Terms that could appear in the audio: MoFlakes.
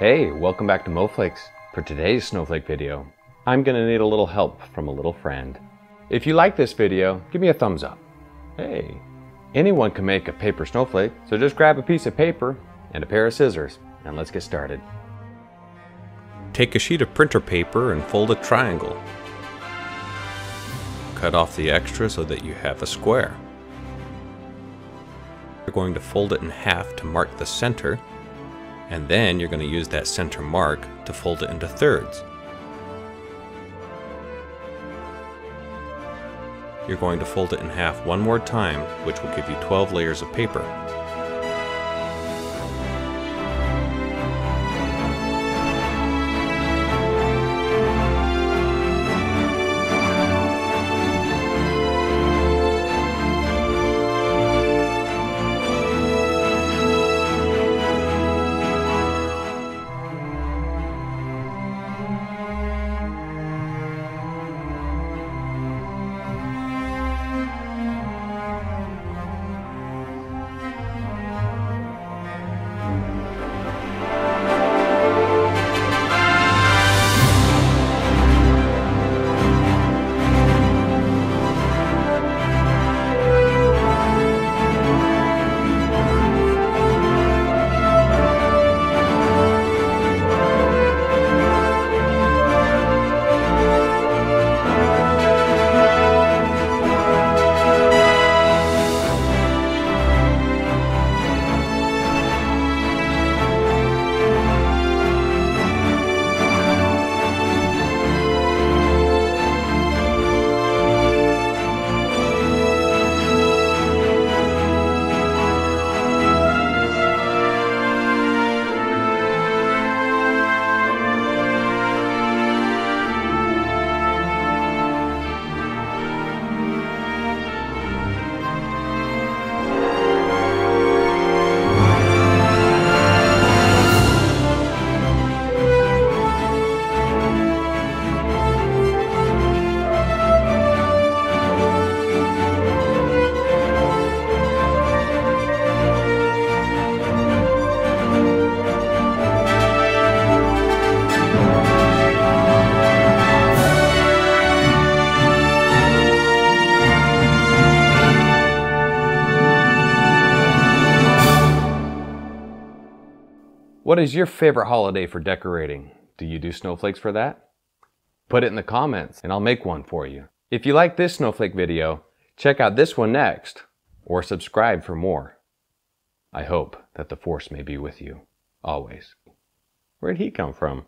Hey, welcome back to MoFlakes. For today's snowflake video, I'm gonna need a little help from a little friend. If you like this video, give me a thumbs up. Hey, anyone can make a paper snowflake, so just grab a piece of paper and a pair of scissors, and let's get started. Take a sheet of printer paper and fold a triangle. Cut off the extra so that you have a square. You're going to fold it in half to mark the center, and then you're going to use that center mark to fold it into thirds. You're going to fold it in half one more time, which will give you 12 layers of paper. What is your favorite holiday for decorating? Do you do snowflakes for that? Put it in the comments and I'll make one for you. If you like this snowflake video, check out this one next or subscribe for more. I hope that the force may be with you always. Where'd he come from?